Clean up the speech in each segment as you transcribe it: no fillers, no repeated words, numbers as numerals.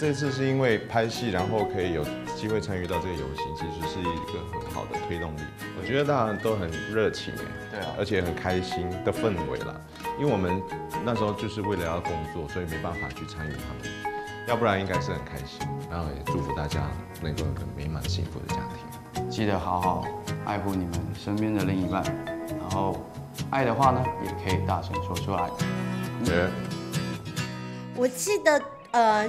这次是因为拍戏，然后可以有机会参与到这个游行，其实是一个很好的推动力。我觉得大家都很热情哎，对啊，而且很开心的氛围啦。因为我们那时候就是为了要工作，所以没办法去参与他们，要不然应该是很开心。然后也祝福大家能够有个美满幸福的家庭。记得好好爱护你们身边的另一半，然后爱的话呢，也可以大声说出来。对。我记得。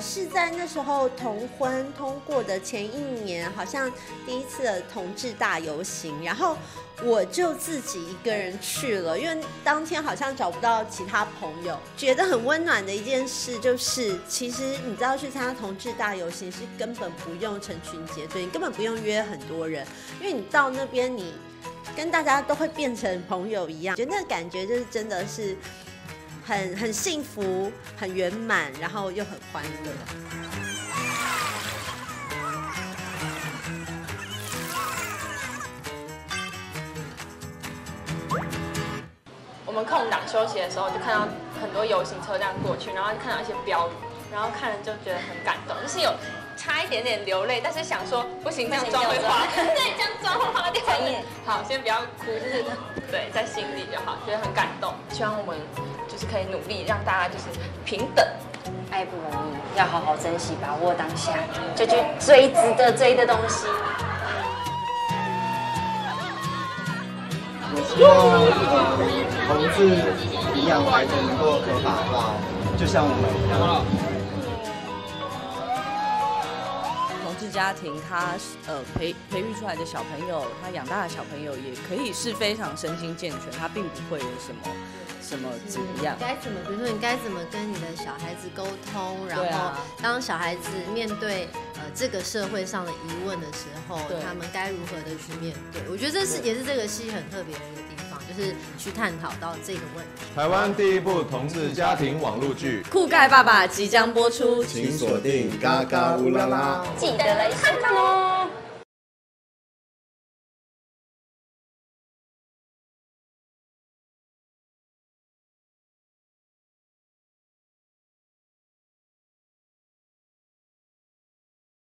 是在那时候同婚通过的前一年，好像第一次的同志大游行，然后我就自己一个人去了，因为当天好像找不到其他朋友。觉得很温暖的一件事就是，其实你知道去参加同志大游行是根本不用成群结队，你根本不用约很多人，因为你到那边你跟大家都会变成朋友一样，觉得那感觉就是真的是。很幸福，很圆满，然后又很欢乐。我们空档休息的时候，就看到很多游行车这样过去，然后看到一些标语，然后看了就觉得很感动，就是有差一点点流泪，但是想说不行，这样妆会花，对，这样妆会花掉。好，先不要哭，就是对，在心里就好，觉得很感动。希望我们。就是可以努力让大家就是平等，爱不容易，要好好珍惜，把握当下，就去追值得追的东西。我希望同志领养孩子能够合法化，就像我们一样。同志家庭他培育出来的小朋友，他养大的小朋友也可以是非常身心健全，他并不会有什么。什么怎么样？该怎么？比如说，你该怎么跟你的小孩子沟通？然后，当小孩子面对这个社会上的疑问的时候，他们该如何的去面对？我觉得这是也是这个戏很特别的一个地方，就是去探讨到这个问题。台湾第一部同志家庭网络剧《酷盖爸爸》即将播出，请锁定《嘎嘎乌拉拉》，记得来看看哦。